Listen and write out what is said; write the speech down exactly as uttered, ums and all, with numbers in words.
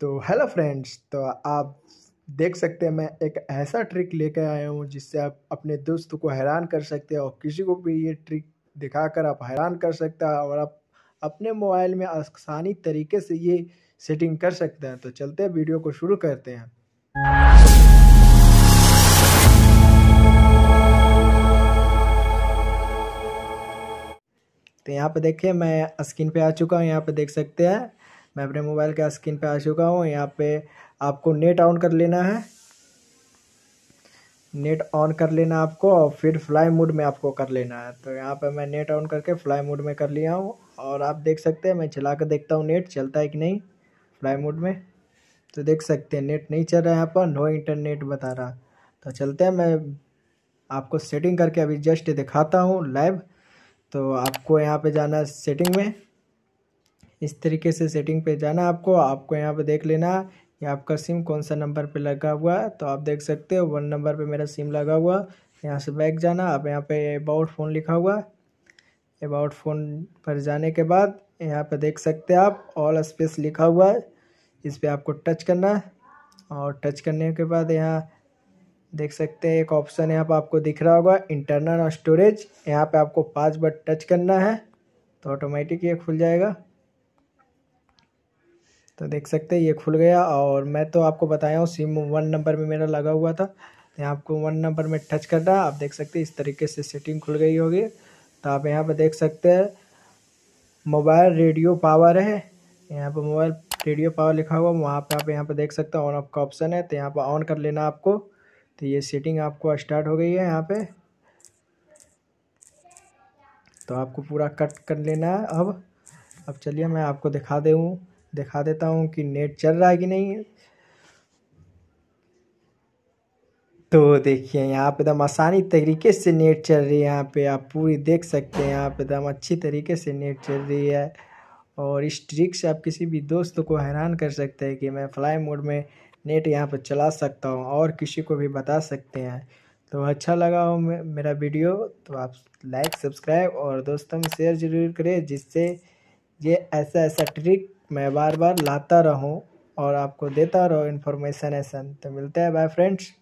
तो hello friends, तो आप देख सकते हैं मैं एक ऐसा ट्रिक लेकर आया हूँ जिससे आप अपने दोस्त को हैरान कर सकते हैं और किसी को भी ये ट्रिक दिखाकर आप हैरान कर सकते हैं और आप अपने मोबाइल में आसानी तरीके से ये सेटिंग कर सकते हैं। तो चलते हैं, वीडियो को शुरू करते हैं। तो यहाँ पर देखिए मैं स्क्रीन पे आ चुका हूँ। यहाँ पर देख सकते हैं मैं अपने मोबाइल के स्क्रीन पे आ चुका हूँ। यहाँ पे आपको नेट ऑन कर लेना है, नेट ऑन कर लेना आपको और फिर फ्लाई मोड में आपको कर लेना है। तो यहाँ पे मैं नेट ऑन करके फ्लाई मोड में कर लिया हूँ और आप देख सकते हैं मैं चला कर देखता हूँ नेट चलता है कि नहीं फ्लाई मोड में। तो देख सकते हैं नेट नहीं चल रहा है, यहाँ पर नो इंटरनेट बता रहा। तो चलते हैं, मैं आपको सेटिंग करके अभी जस्ट दिखाता हूँ लाइव। तो आपको यहाँ पर जाना है सेटिंग में, इस तरीके से सेटिंग पे जाना आपको। आपको यहाँ पे देख लेना ये आपका सिम कौन सा नंबर पे लगा हुआ है। तो आप देख सकते हो वन नंबर पे मेरा सिम लगा हुआ। यहाँ से बैक जाना, आप यहाँ पे अबाउट फ़ोन लिखा हुआ है, अबाउट फ़ोन पर जाने के बाद यहाँ पे देख सकते हैं आप ऑल स्पेस लिखा हुआ है, इस पर आपको टच करना है। और टच करने के बाद यहाँ देख सकते हैं एक ऑप्शन यहाँ पर आपको दिख रहा होगा इंटरनल स्टोरेज, यहाँ पर आपको पाँच बार टच करना है तो ऑटोमेटिक ये खुल जाएगा। तो देख सकते हैं ये खुल गया। और मैं तो आपको बताया हूँ सिम वन नंबर में मेरा लगा हुआ था। तो यहाँ आपको वन नंबर में टच करना, आप देख सकते हैं इस तरीके से सेटिंग खुल गई होगी। तो आप यहाँ पर देख सकते हैं मोबाइल रेडियो पावर है, यहाँ पर मोबाइल रेडियो पावर लिखा हुआ वहाँ पर आप यहाँ पर देख सकते हैं ऑन ऑफ का ऑप्शन है। तो यहाँ पर ऑन कर लेना आपको। तो ये सेटिंग आपको स्टार्ट हो गई है यहाँ पर। तो आपको पूरा कट कर लेना है। अब अब चलिए मैं आपको दिखा दूँ दिखा देता हूँ कि नेट चल रहा है कि नहीं। तो देखिए यहाँ पे एकदम आसानी तरीके से नेट चल रही है, यहाँ पे आप पूरी देख सकते हैं, यहाँ पे एकदम अच्छी तरीके से नेट चल रही है। और इस ट्रिक से आप किसी भी दोस्त को हैरान कर सकते हैं कि मैं फ्लाई मोड में नेट यहाँ पे चला सकता हूँ और किसी को भी बता सकते हैं। तो अच्छा लगा हो मेरा वीडियो तो आप लाइक, सब्सक्राइब और दोस्तों में शेयर ज़रूर करें, जिससे ये ऐसा ऐसा ट्रिक मैं बार बार लाता रहूं और आपको देता रहूं इन्फॉर्मेशन ऐसा। तो मिलते हैं, बाय फ्रेंड्स।